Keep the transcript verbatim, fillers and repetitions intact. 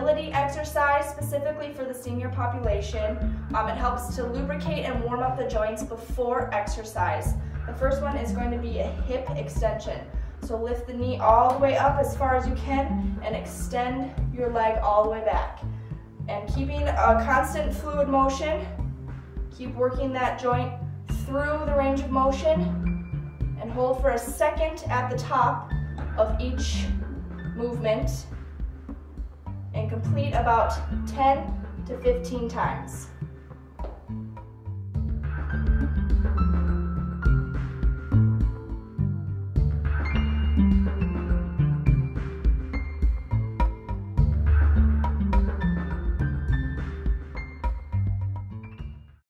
mobility exercise specifically for the senior population. Um, it helps to lubricate and warm up the joints before exercise. The first one is going to be a hip extension. So lift the knee all the way up as far as you can and extend your leg all the way back. And keeping a constant fluid motion, keep working that joint through the range of motion and hold for a second at the top of each movement and complete about ten to fifteen times.